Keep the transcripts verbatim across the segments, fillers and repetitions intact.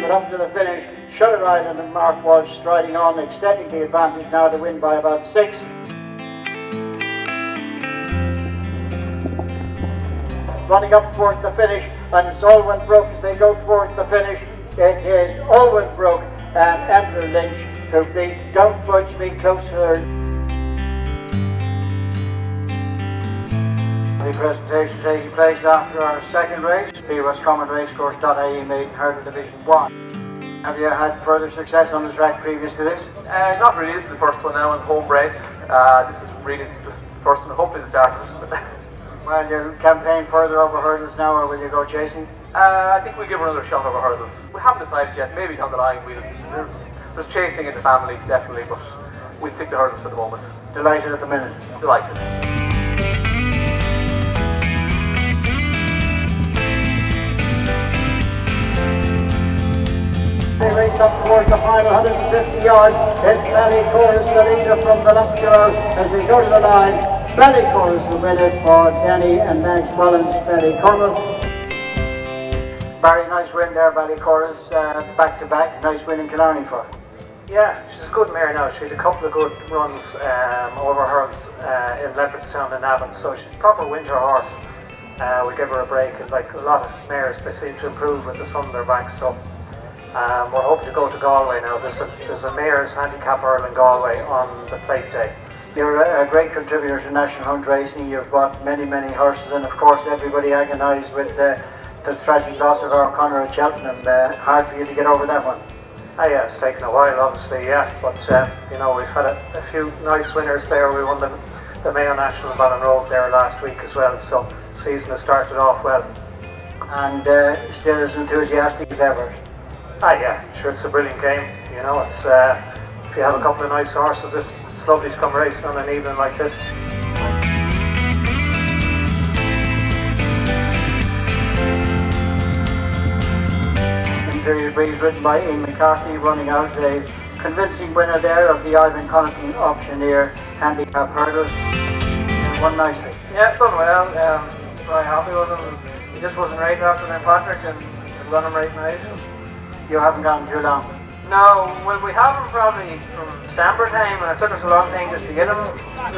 But up to the finish, Shutter Island and Mark was striding on, extending the advantage now to win by about six. Running up towards the finish, and it's Alwyn Brook as they go towards the finish. It is Alwyn Brook and Andrew Lynch who beat Don't Budge Me Closer. The presentation taking place after our second race, the Roscommon Common Racecourse.ie Maiden Hurdle Division one. Have you had further success on the track previous to this? Uh, not really, this is the first one now in home race. Uh, this is really just the first one, hopefully the start of this. Well, you campaign further over hurdles now, or will you go chasing? Uh, I think we'll give her another shot over hurdles. We haven't decided yet, maybe down the line we'll... There's, there's chasing in the family, definitely, but we'll stick to hurdles for the moment. Delighted at the minute. Delighted. They race up towards the final one hundred fifty yards. It's Valley Corus, the leader from the Leopardstown, as they go to the line. Valley Corus will win it for Danny and Max Mullins, Valley Corus. Very nice win there, Valley Corus, uh, back to back. Nice win in Killarney for her. Yeah, she's a good mare now. She had a couple of good runs um, over hurdles uh, in Leopardstown and Avon, so she's a proper winter horse. Uh, we give her a break, and like a lot of mares, they seem to improve with the sun on their back. So um, we're hoping to go to Galway now. There's a, there's a Mayor's Handicap Hurdle in Galway on the plate day. You're a great contributor to National Hunt Racing. You've bought many, many horses, and of course everybody agonised with uh, the tragic loss of O'Connor at Cheltenham. Uh, hard for you to get over that one. Ah, yeah, it's taken a while, obviously, yeah. But, uh, you know, we've had a, a few nice winners there. We won the, the Mayo National and Ballinrobe there last week as well, so season has started off well. And uh, still as enthusiastic as ever. Ah, yeah, sure, it's a brilliant game. You know, it's uh, if you have a couple of nice horses, it's It's lovely to come racing on an evening like this. Interior Breeze, written by Ian McCarthy, running out a convincing winner there of the Ivan Connaughton Auctioneer Handicap Hurdles. Won nicely. Yeah, done well. Um, very happy with him. He just wasn't right after then, Patrick, and run him right now. You haven't gotten too long. No, well, we have him probably from Samper time, and it took us a long time just to get him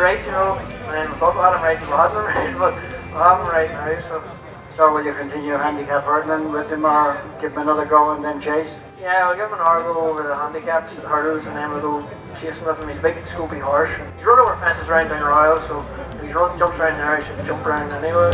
right, you know, and then we thought we had him right, we had him right, but we have him right now, so. So will you continue handicap hurdling with him, or give him another go and then chase? Yeah, we'll give him an hour go over the handicaps, the hurdles, and then we'll go chasing with him. He's a big, scoopy horse. He's run over fences around Down Royal, so if he runs, jumps around there, he should jump around anyway.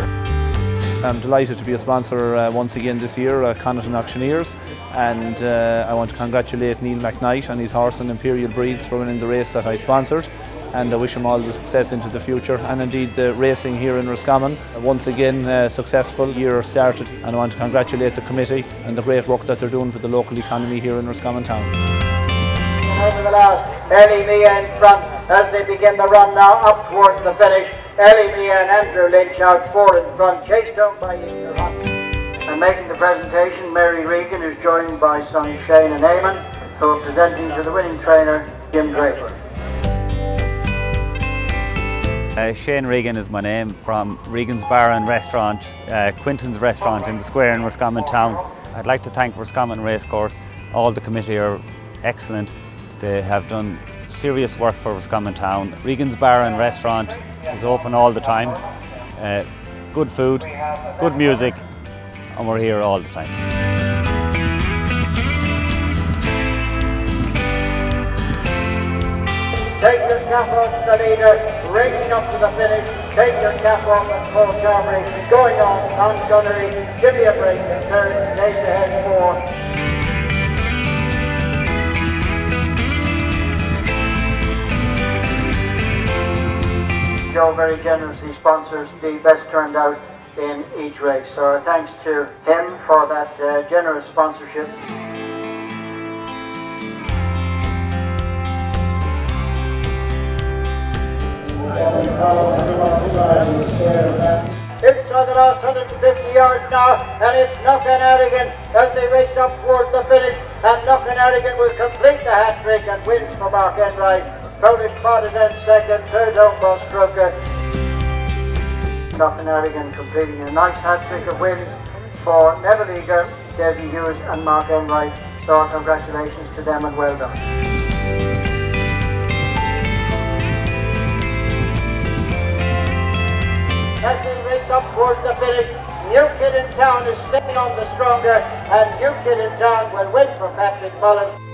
I'm delighted to be a sponsor uh, once again this year, uh, Connaughton Auctioneers, and uh, I want to congratulate Neil McKnight and his horse and Imperial Breeds for winning the race that I sponsored, and I wish him all the success into the future, and indeed the racing here in Roscommon. Once again, uh, successful year started, and I want to congratulate the committee and the great work that they're doing for the local economy here in Roscommon town. Over the last, Ellie Leigh in front as they begin the run now up towards the finish. Ellie Leigh and Andrew Lynch out four in front, chased down by Ian McCarthy. And making the presentation, Mary Regan, who's joined by Sonny Shane and Eamon, who are presenting to the winning trainer, Jim Draper. Uh, Shane Regan is my name, from Regan's Bar and Restaurant, uh, Quinton's Restaurant in the square in Roscommon town. I'd like to thank Roscommon Racecourse. All the committee are excellent. They have done serious work for Roscommon town. Regan's Bar and Restaurant is open all the time, uh, good food, good music, and we're here all the time. Take your cap off the leader, racing up to the finish, take your cap off and full camera, going on, on gunnery, give you a break, and turn, take the head four. Joe very generously sponsors the best turned out in each race, so thanks to him for that uh, generous sponsorship. It's on the last one hundred fifty yards now, and it's Knockanrigan as they race up towards the finish, and Knockanrigan will complete the hat trick and wins for Mark Enright. Polish Partisan second, third Ombos Croker. Knockanrigan completing a nice hat-trick of wins for Neville Eager, Desi Hughes and Mark Enright. So congratulations to them and well done. As we race up towards the finish, New Kid in Town is staying on the stronger, and New Kid in Town will win for Patrick Mullins.